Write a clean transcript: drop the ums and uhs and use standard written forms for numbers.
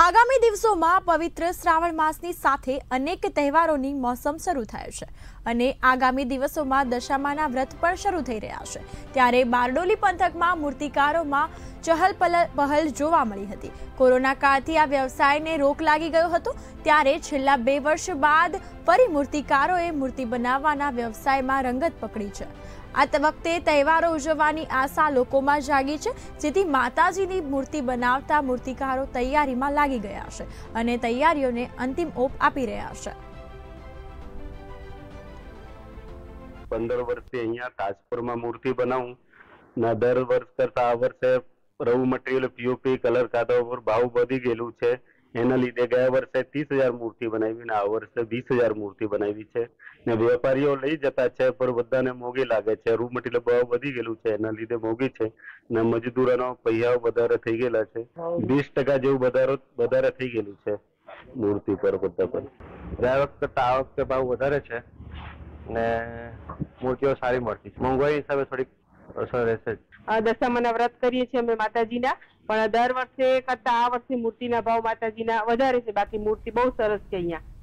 आगामी दिवसों में पवित्र श्रावण मासनी साथे अनेक तहेवारोनी मौसम शुरू थाय छे अने आगामी दिवसों में दशामाना व्रत पण शुरू थई रह्या छे। त्यारे बारडोली पंथक में मूर्तिकारों में चहल पहल जोवा मळी हती। कोरोना काळथी आ व्यवसायने रोक लागी गयो हतो, त्यारे छेल्ला 2 वर्ष बाद फरी मूर्तिकारोए मूर्ति बनाववाना व्यवसायमां रंगत पकड़ी छे। आ वखते तहेवारो उजवવાની आशा लोकोमां जागी छे, जेथी माताजीनी मूर्ति बनावता मूर्तिकारो तैयारीमां लागी गया छे अने तैयारीओने अंतिम ओप आपी रह्या छे। 15 वर्षथी अहींया ताजपुरमां मूर्ति बनावुं ना दर वर्ष करता आ वर्षे रवु मटेरियल पीओपी कलर कादो पर भाव वधी गेलुं छे। एना लीधे गया वर्षे 30,000 मूर्ति बनावी ने आ वर्षे 20,000 मूर्ति बनावी छे ने व्यापारीओ लई जता छे, पर बधाने मोगी लागे छे। रू मटेरियल भाव वधी गेलुं छे, एना लीधे मोगी छे ने मजदूरोनो पैसा वधारे थई गेला छे। 20% जेवो वधारे थई गेलुं छे मूर्ति पर बधा पर। गया वखते आ वखते भाव वधारे छे ने मूर्तिओ सारी मळती छे। मोंघवाई हिसाबे थोड़ी असर रहेशे। दशामाना व्रत करीए छीए अमे माताजीना, पण दर वर्षे करता आ वर्षे मूर्तिना भाव माताजीना वधारे छे। बाकी मूर्ति बहुत सरस छे अहींया।